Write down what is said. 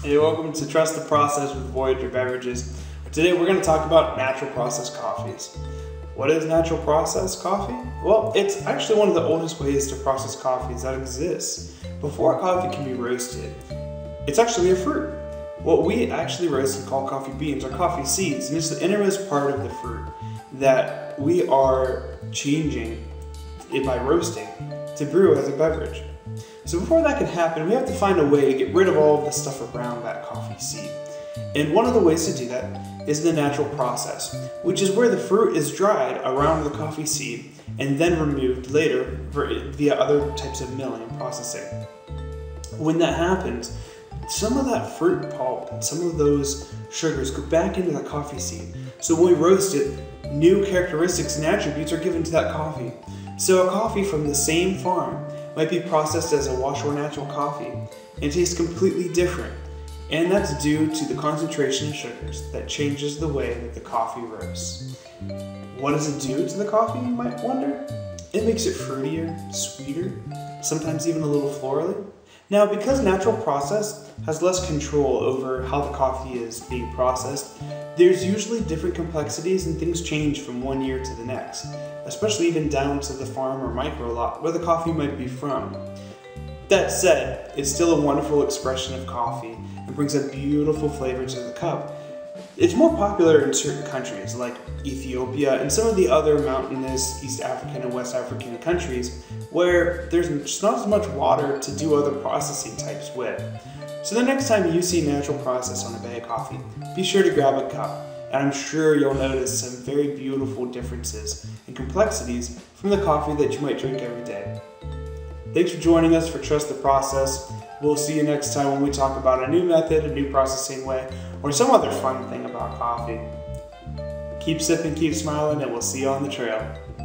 Hey, welcome to Trust the Process with Voyager Beverages. Today we're going to talk about natural process coffees. What is natural process coffee? Well, it's actually one of the oldest ways to process coffees that exists. Before coffee can be roasted, it's actually a fruit. What we actually roast and call coffee beans are coffee seeds, and it's the innermost part of the fruit that we are changing it by roasting to brew as a beverage. So before that can happen, we have to find a way to get rid of all of the stuff around that coffee seed. And one of the ways to do that is the natural process, which is where the fruit is dried around the coffee seed and then removed later via other types of milling and processing. When that happens, some of that fruit pulp and some of those sugars go back into the coffee seed. So when we roast it, new characteristics and attributes are given to that coffee. So a coffee from the same farm might be processed as a wash or natural coffee and tastes completely different, and that's due to the concentration of sugars that changes the way that the coffee roasts. What does it do to the coffee, you might wonder? It makes it fruitier, sweeter, sometimes even a little florally. Now, because natural process has less control over how the coffee is being processed, there's usually different complexities and things change from one year to the next, especially even down to the farm or micro lot where the coffee might be from. That said, it's still a wonderful expression of coffee and brings a beautiful flavor to the cup. It's more popular in certain countries like Ethiopia and some of the other mountainous East African and West African countries where there's just not as much water to do other processing types with. So the next time you see natural process on a bag of coffee, be sure to grab a cup, and I'm sure you'll notice some very beautiful differences and complexities from the coffee that you might drink every day. Thanks for joining us for Trust the Process. We'll see you next time when we talk about a new method, a new processing way, or some other fun thing about coffee. Keep sipping, keep smiling, and we'll see you on the trail.